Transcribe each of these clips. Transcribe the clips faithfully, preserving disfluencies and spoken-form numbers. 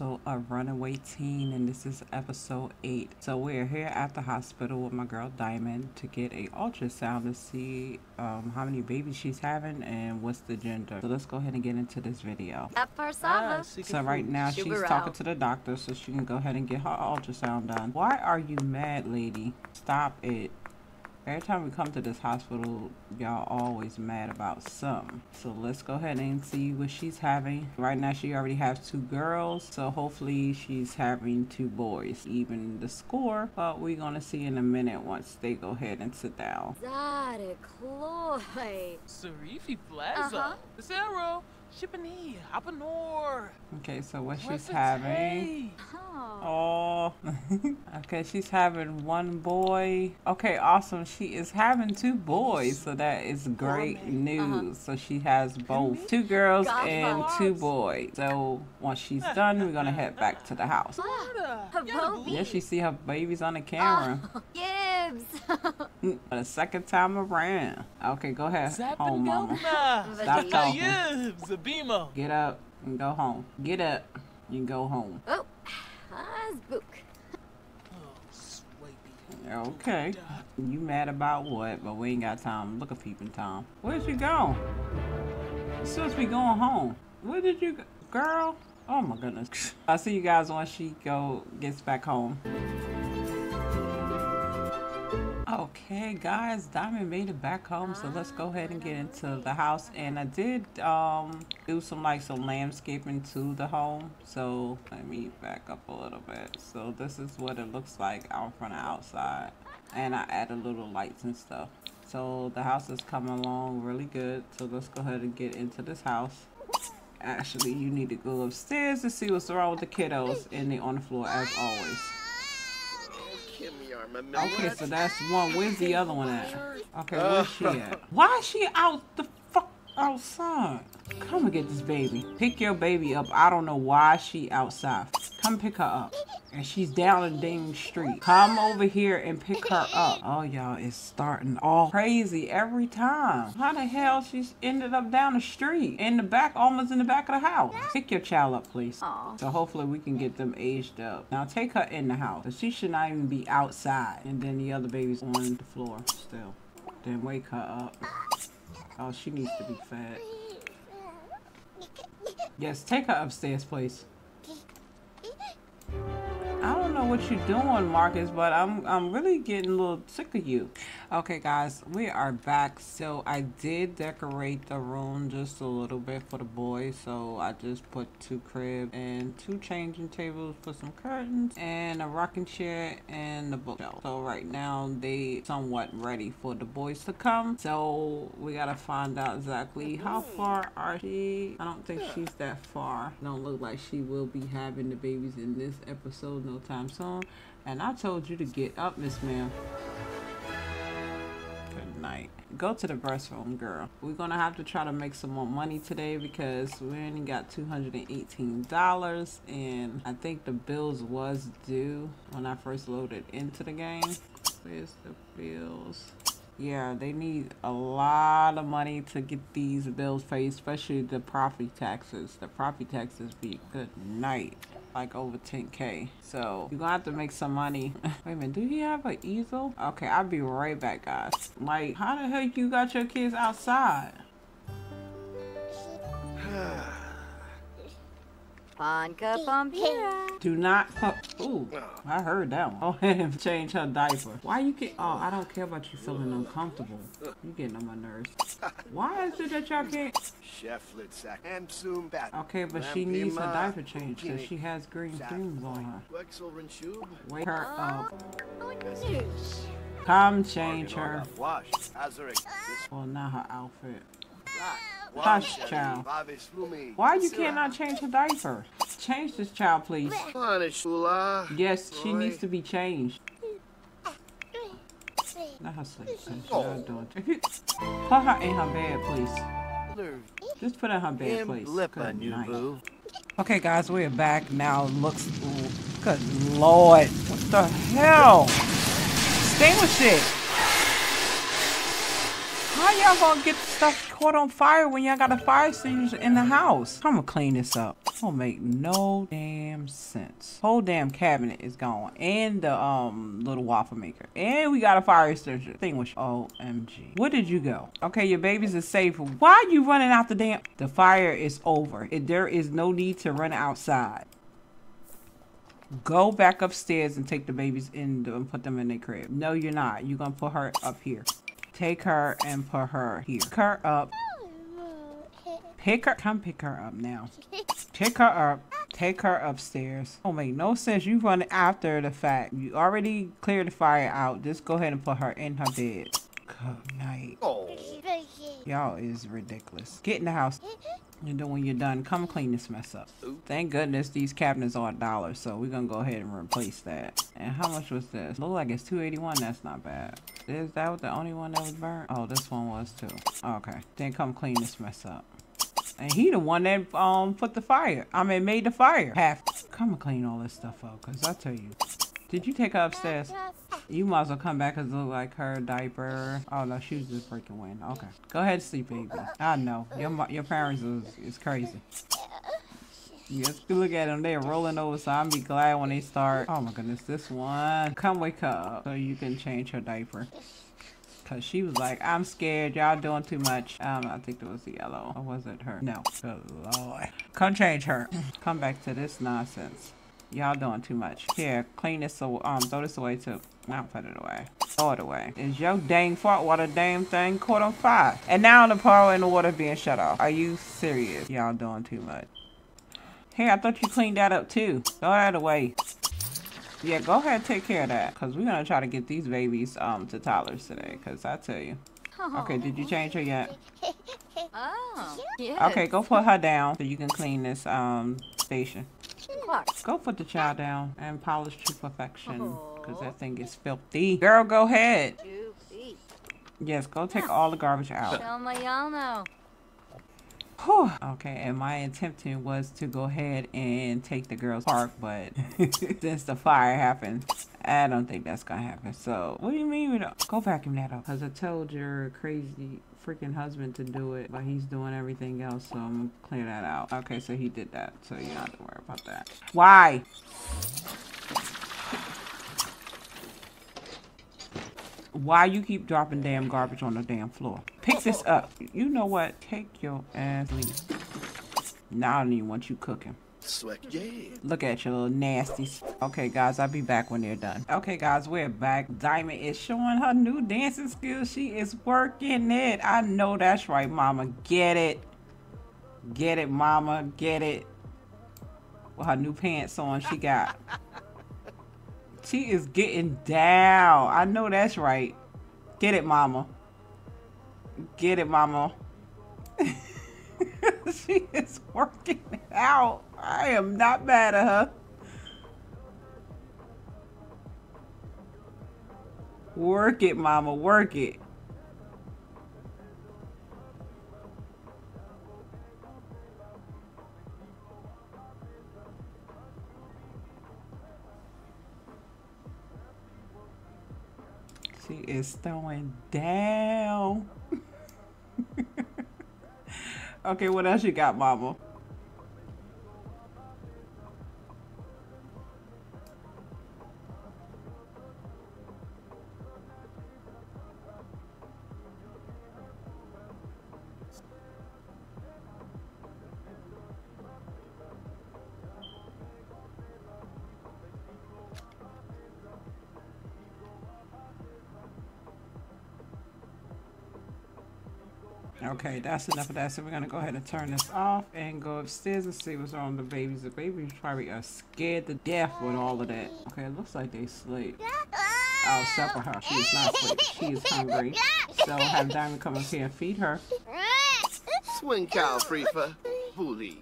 also a runaway teen, and this is episode eight. So we're here at the hospital with my girl Diamond to get a ultrasound to see um, how many babies she's having and what's the gender. So let's go ahead and get into this video. Ah, so right now she's out. talking to the doctor so she can go ahead and get her ultrasound done. Why are you mad, lady? Stop it. Every time we come to this hospital, y'all always mad about something. So let's go ahead and see what she's having. Right now, she already has two girls, so hopefully she's having two boys. Even the score, but we're gonna see in a minute once they go ahead and sit down. Sarifi Plaza, Zero. Okay, so what she's having? Oh, okay, she's having one boy. Okay, awesome. She is having two boys, so that is great news. So she has both two girls and two boys. So once she's done, we're gonna head back to the house. Yes, you see her babies on the camera. For the second time around. Okay, go ahead. Home, mama. Stop talking. Get up and go home. Get up and go home. Oh, spook. Okay. You mad about what? But we ain't got time. Look at peeping Tom. Where'd you go? Since we going home. Where did you go? Girl? Oh my goodness. I'll see you guys once she go gets back home. Okay guys, Diamond made it back home, so let's go ahead and get into the house. And I did um do some like some landscaping to the home, so let me back up a little bit. So this is what it looks like out front and outside, and I added little lights and stuff. So the house is coming along really good, so let's go ahead and get into this house. Actually, you need to go upstairs to see what's wrong with the kiddos, and they're on the floor as always. Okay, so that's one. Where's the other one at? Okay, where's she at? Why is she out the fuck outside? Come and get this baby. Pick your baby up. I don't know why she outside. Come pick her up. And she's down in dang street. Come over here and pick her up. Oh, y'all, it's starting all crazy every time. How the hell she's ended up down the street? In the back, almost in the back of the house. Pick your child up, please. Aww. So hopefully we can get them aged up. Now take her in the house. She should not even be outside. And then the other baby's on the floor still. Then wake her up. Oh, she needs to be fed. Yes, take her upstairs, please. I don't know what you're doing, Markus, but I'm I'm really getting a little sick of you. Okay, guys, we are back. So I did decorate the room just a little bit for the boys. So I just put two cribs and two changing tables for some curtains and a rocking chair and a bookshelf. So right now they somewhat ready for the boys to come. So we gotta find out exactly how far are she. I don't think she's that far. Don't look like she will be having the babies in this episode. No time soon. And I told you to get up, Miss Ma'am. Good night. Go to the restroom, girl. We're gonna have to try to make some more money today because we only got two hundred eighteen dollars, and I think the bills was due when I first loaded into the game. Where's the bills? Yeah, they need a lot of money to get these bills paid, especially the property taxes. The property taxes be good night. Like over ten K. So you're gonna have to make some money. Wait a minute, do he have an easel? Okay, I'll be right back, guys. Like, how the hell you got your kids outside? Do not fuck. Ooh, I heard that one. Go ahead and change her diaper. Why you get? Oh, I don't care about you feeling uncomfortable. You getting on my nerves. Why is it that y'all can't? Okay, but she needs her diaper change because she has green fumes on her. Wake her up. Come change her. Well, not her outfit. Hush, child. Why you cannot change her diaper? Change this child, please. Yes, she needs to be changed. Let her sleep. Put her in her bed, please. Just put her in her bed, please. Good night. Okay, guys, we are back now. Looks. Ooh, good Lord. What the hell? Extinguish it. How y'all gonna get stuff caught on fire when y'all got a fire extinguisher in the house? I'm gonna clean this up. don't make no damn sense. Whole damn cabinet is gone, and the um little waffle maker, and we got a fire extinguisher. Thing was O M G. Where did you go? Okay, your babies are safe. Why are you running out the damn? The fire is over. It, there is no need to run outside. Go back upstairs and take the babies in the, and put them in their crib. No, you're not. You're gonna put her up here. Take her and put her here. Pick her up. Pick her. Come pick her up now. Pick her up. Take her upstairs. Don't make no sense. You run after the fact. You already cleared the fire out. Just go ahead and put her in her bed. Good night. Oh. Y'all is ridiculous. Get in the house. And then when you're done, come clean this mess up. Thank goodness these cabinets are a dollar, so we're gonna go ahead and replace that. And how much was this? Look like it's two eighty-one. That's not bad. Is that the only one that was burnt? Oh, this one was too. Okay, then come clean this mess up. And he the one that um put the fire. I mean, made the fire. Have to come and clean all this stuff up, cause I tell you. Did you take her upstairs? You might as well come back because it look like her diaper. Oh no, she was just breaking wind. Okay. Go ahead and sleep, baby. I know. Your, your parents is, is crazy. Just look at them. They're rolling over, so I'll be glad when they start. Oh my goodness, this one. Come wake up so you can change her diaper. Because she was like, I'm scared. Y'all doing too much. Um, I think it was the yellow. Or was it her? No. Good Lord. Come change her. Come back to this nonsense. Y'all doing too much. Here, clean this, so um, throw this away too. Now put it away. Throw it away. It's your dang fault while the damn thing caught on fire. And now the power and the water being shut off. Are you serious? Y'all doing too much. Hey, I thought you cleaned that up too. Throw that away. Yeah, go ahead and take care of that. Cause we're gonna try to get these babies um to toddlers today. Cause I tell you. Okay, did you change her yet? Oh, yeah. Okay, go put her down so you can clean this um station. Go put the child down and polish to perfection, because that thing is filthy. Girl, go ahead. Yes, go take all the garbage out. Whew. Okay, and my intention was to go ahead and take the girls park, but since the fire happened, I don't think that's gonna happen. So what do you mean we don't? Go vacuum that up, because I told your crazy freaking husband to do it, but he's doing everything else, so I'm gonna clear that out. Okay, so he did that, so you don't have to worry about that. Why? Why you keep dropping damn garbage on the damn floor? Pick this up. You know what? Take your ass leave. Now I don't even want you cooking. Look at your little nasties. Okay, guys, I'll be back when they're done. Okay, guys, we're back. Diamond is showing her new dancing skills. She is working it. I know that's right, mama. Get it. Get it, mama. Get it. With her new pants on, she got. She is getting down. I know that's right. Get it, mama. Get it, mama. She is working it out. I am not mad at her. Work it, mama. Work it. She is throwing down. Okay, what else you got, mama? Okay, that's enough of that. So we're gonna go ahead and turn this off and go upstairs and see what's wrong with the babies. The babies probably are scared to death with all of that. Okay, it looks like they sleep. I'll supper her. She's not asleep. She is hungry. So have Diamond come up here and feed her. Swing cow freefer. Bully.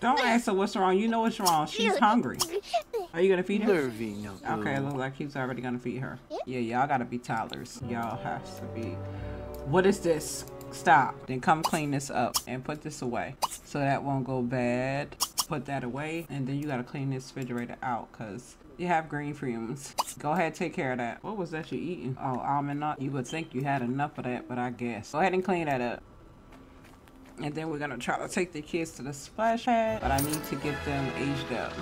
Don't ask her what's wrong. You know what's wrong. She's hungry. Are you gonna feed her? Okay, it looks like he's already gonna feed her. Yeah, y'all gotta be toddlers. Y'all have to be. What is this? Stop. Then come clean this up and put this away so that won't go bad. Put that away, and then you gotta clean this refrigerator out because you have green fumes. Go ahead, take care of that. What was that you eating? Oh, almond nut. You would think you had enough of that, but I guess. Go ahead and clean that up. And then we're gonna try to take the kids to the splash pad, but I need to get them aged up.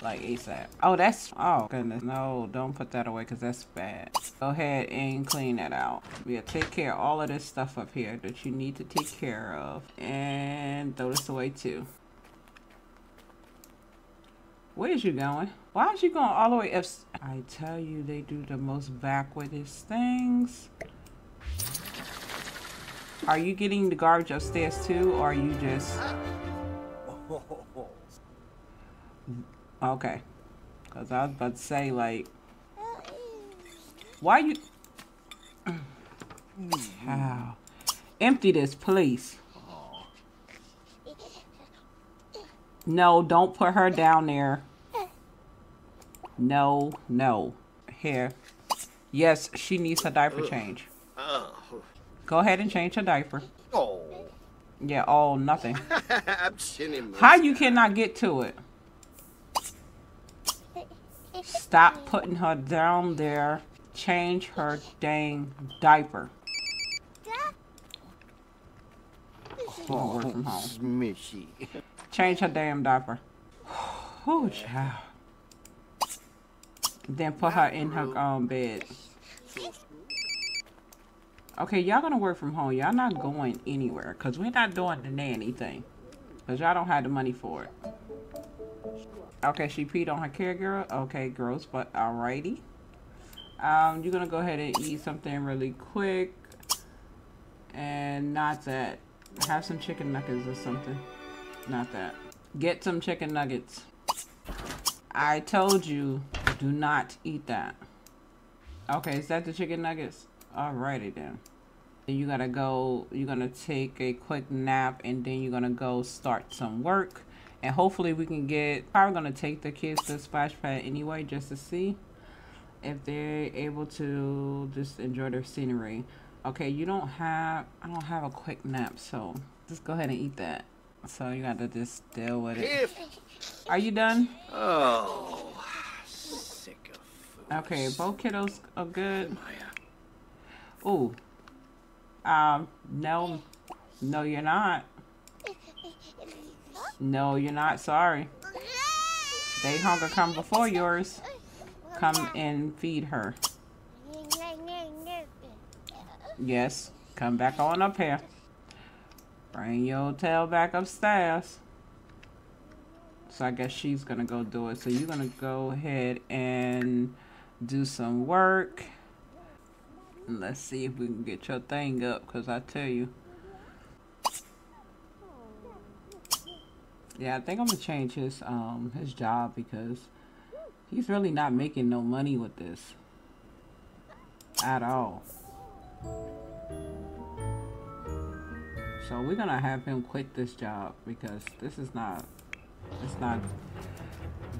Like ASAP. Oh, that's, oh goodness. No, don't put that away because that's bad. Go ahead and clean that out. Yeah, take care of all of this stuff up here that you need to take care of. And throw this away too. Where's you going? Why is you going all the way up? I tell you, they do the most backwardest things. Are you getting the garbage upstairs too, or are you just... Okay, because I was about to say, like, why you... Wow. Empty this, please. No, don't put her down there. No, no. Here. Yes, she needs her diaper change. Go ahead and change her diaper. Oh. Yeah, oh, nothing. How you cannot get to it? Stop putting her down there. Change her dang diaper. Oh, work from home. Change her damn diaper. Oh, child. Then put her in her own bed. Okay, y'all gonna work from home. Y'all not going anywhere. Because we're not doing the nanny thing. Because y'all don't have the money for it. Okay, she peed on her caregiver. Okay, gross, but alrighty. Um, you're gonna go ahead and eat something really quick. And not that. Have some chicken nuggets or something. Not that. Get some chicken nuggets. I told you, do not eat that. Okay, is that the chicken nuggets? Alrighty then. Then you gotta go, you're gonna take a quick nap, and then you're gonna go start some work. And hopefully we can get, probably gonna take the kids to the splash pad anyway, just to see if they're able to just enjoy their scenery. Okay, you don't have, I don't have a quick nap, so just go ahead and eat that. So you gotta just deal with it. Are you done? Oh, sick of food. Okay, both kiddos are good. Ooh. Um, no, no you're not. No, you're not. Sorry. They hunger come before yours. Come and feed her. Yes. Come back on up here. Bring your tail back upstairs. So I guess she's going to go do it. So you're going to go ahead and do some work. And let's see if we can get your thing up, because I tell you. Yeah, I think I'm gonna change his um his job, because he's really not making no money with this at all. So we're gonna have him quit this job, because this is not it's not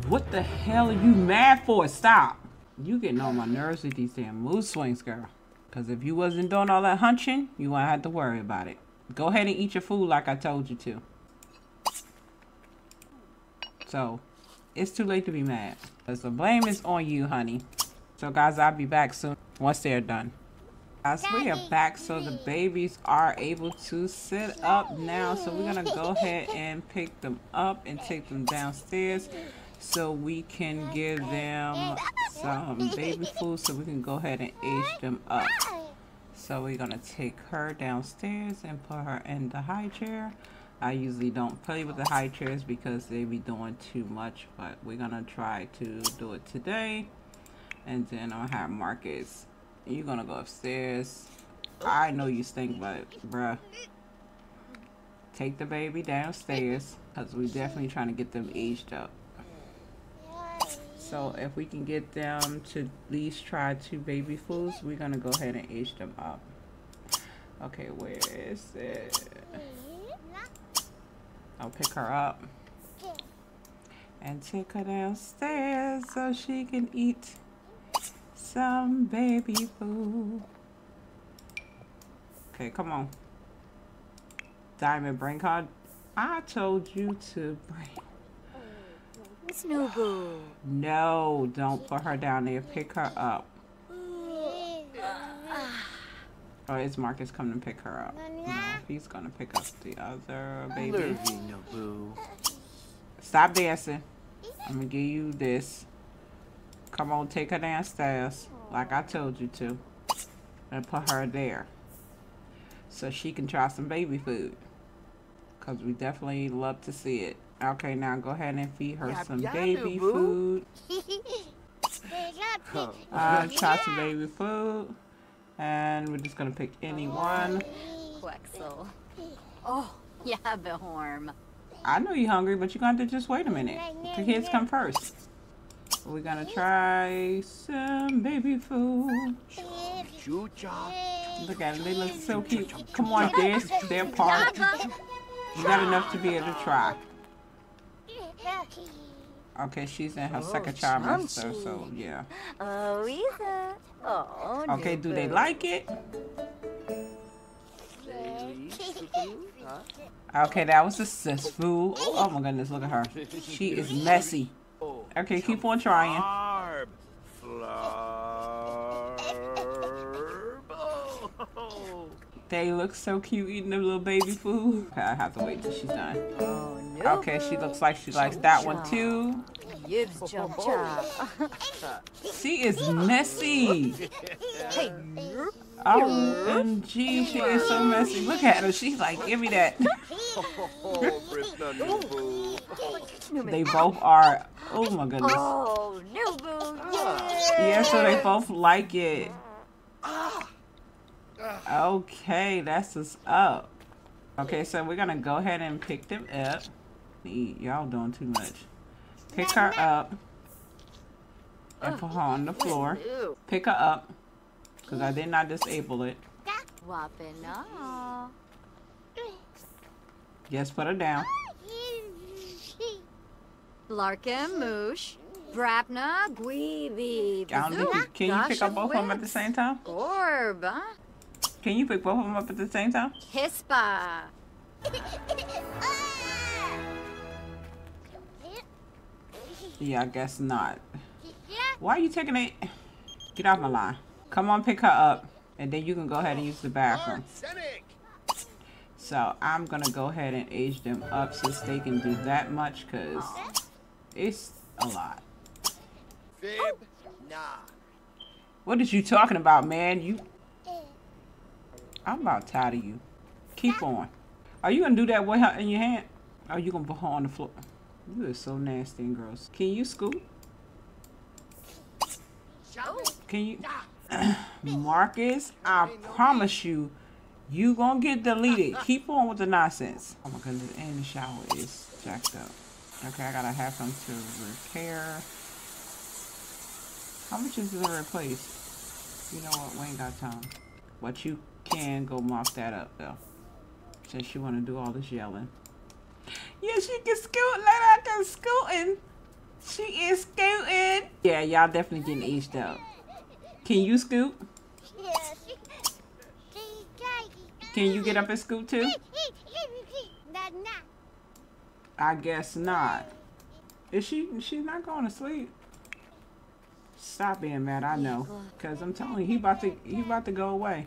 what the hell are you mad for? Stop. You getting on my nerves with these damn mood swings, girl. Cause if you wasn't doing all that hunching, you wouldn't have to worry about it. Go ahead and eat your food like I told you to. So, it's too late to be mad. Because the blame is on you, honey. So, guys, I'll be back soon once they're done. Guys, we are back. So, the babies are able to sit up now. So, we're going to go ahead and pick them up and take them downstairs. So, we can give them some baby food. So, we can go ahead and age them up. So, we're going to take her downstairs and put her in the high chair. I usually don't play with the high chairs because they be doing too much, but we're gonna try to do it today. And then I'll have Markus. You're gonna go upstairs. I know you stink, but bruh, take the baby downstairs, because we're definitely trying to get them aged up. So if we can get them to at least try two baby foods, we're gonna go ahead and age them up. Okay, where is it? I'll pick her up and take her downstairs so she can eat some baby food. Okay, come on. Diamond, bring her. I told you to bring. It's no good. No, don't put her down there. Pick her up. Oh, it's Markus coming to pick her up. No, He's gonna pick up the other baby. Stop dancing. I'm gonna give you this. Come on, take her downstairs like I told you to. And put her there. So she can try some baby food. Because we definitely love to see it. Okay, now go ahead and feed her yab, some yab, baby boo. food. uh, try some baby food. And we're just gonna pick anyone. Quexel. Oh, yeah, Behorm. I know you're hungry, but you're gonna have to just wait a minute. The kids come first. We're gonna try some baby food. Look at them, they look so cute. Come on, dance their part. You got enough to be able to try. Okay, she's in her oh, second trimester, so yeah. Oh, okay, do they like it? Okay, that was the sis food. Oh my goodness, look at her. She is messy. Okay, keep on trying. They look so cute eating their little baby food. Okay, I have to wait till she's done. Okay, she looks like she likes that one too. She is messy. O M G, she is so messy. Look at her. She's like, give me that. They both are. Oh my goodness. Yeah, so they both like it. Okay, that's us up. Okay, so we're going to go ahead and pick them up. Y'all doing too much. Pick her up and put her on the floor. Pick her up. Because I did not disable it. Yes, put her down. Larkin, Moosh, Brabna, Gweeby. Can you pick up both of them at the same time? Orb. Can you pick both of them up at the same time? Hispa. Yeah, I guess not. Why are you taking it? Get off my line. Come on, pick her up, and then you can go ahead and use the bathroom. So I'm gonna go ahead and age them up since they can do that much, cause it's a lot. What is you talking about, man? You, I'm about tired of you. Keep on. Are you gonna do that with her in your hand? Or are you gonna put her on the floor? You are so nasty and gross. Can you scoop? Can you? Markus, I promise you, you gonna get deleted. Keep on with the nonsense. Oh my goodness, and the shower is jacked up. Okay, I gotta have them to repair. How much is it to replace? You know what, we ain't got time. But you can go mop that up though. Since you wanna do all this yelling. Yes, you can scoot, let her go scooting. She is scooting. Yeah, y'all definitely getting aged up. Can you scoot? Can you get up and scoot too? I guess not. Is she? She's not going to sleep. Stop being mad. I know, cause I'm telling you, he about to he about to go away.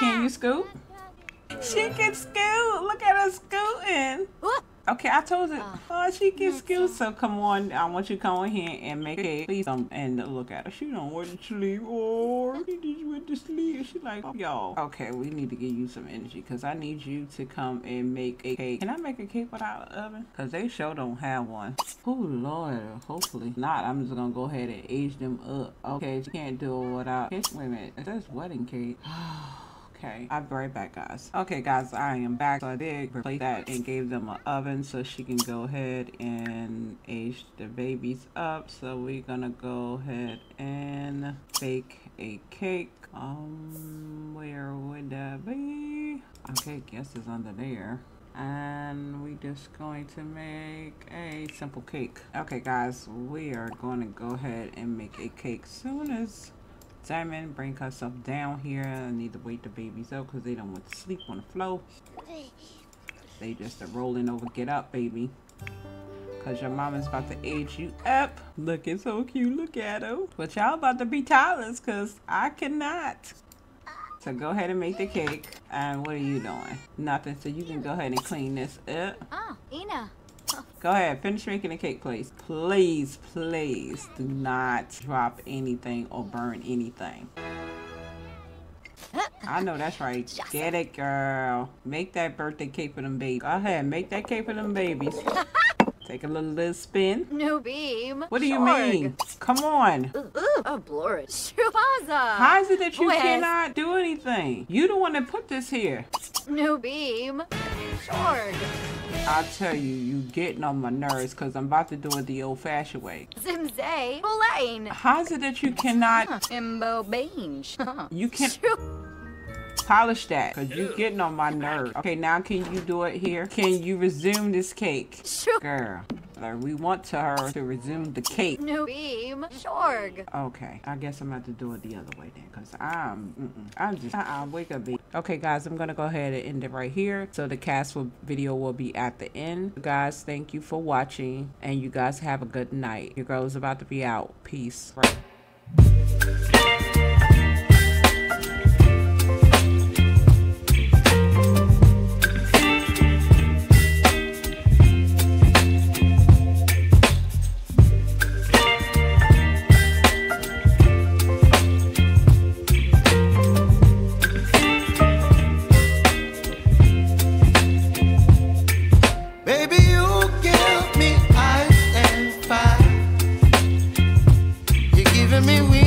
Can you scoot? She can scoot. Look at her scooting. Okay, I told it. Oh, she gets skilled. So come on, I want you to come on here and make it. Please come and look at her. She don't want to sleep, or she just went to sleep. She like, oh, y'all. Okay, we need to give you some energy because I need you to come and make a cake. Can I make a cake without an oven? Because they sure don't have one. Oh Lord, hopefully not. I'm just gonna go ahead and age them up. Okay, she can't do it without. Wait a minute, that's wedding cake. Okay, I'll be right back, guys. Okay, guys, I am back. So I did replace that and gave them an oven so she can go ahead and age the babies up. So we're gonna go ahead and bake a cake. Um, where would that be? Okay, guess it's under there. And we just going to make a simple cake. Okay, guys, we are going to go ahead and make a cake soon as Diamond, bring herself down here. I need to wake the babies up because they don't want to sleep on the floor. They just are rolling over. Get up, baby. Because your mama's about to age you up. Look, it's so cute. Look at her. But y'all about to be toddlers because I cannot. So go ahead and make the cake. And what are you doing? Nothing. So you can go ahead and clean this up. Ah, Ina. Go ahead, finish making the cake, please. Please, please do not drop anything or burn anything. I know that's right. Get it, girl. Make that birthday cake for them babies. Go ahead, make that cake for them babies. Take a little, little spin. No beam. What do you Jorg. mean? Come on. Ooh, a blur. How is it that you West. cannot do anything? You don't want to put this here. No beam. Jorg. I tell you, you getting on my nerves because I'm about to do it the old-fashioned way. Zimzay, Blaine. How is it that you cannot? Imbo Bange. You can't polish that because you're getting on my nerves. Okay, now can you do it here? Can you resume this cake, girl? We want to her to resume the cake. No beam, Jorg. Okay, I guess I'm about to do it the other way then, cause I'm, mm-mm, I'm just, uh-uh, wake up, bitch. Okay, guys, I'm gonna go ahead and end it right here. So the cast will, video will be at the end. You guys, thank you for watching, and you guys have a good night. Your girl is about to be out. Peace. Right. Me, we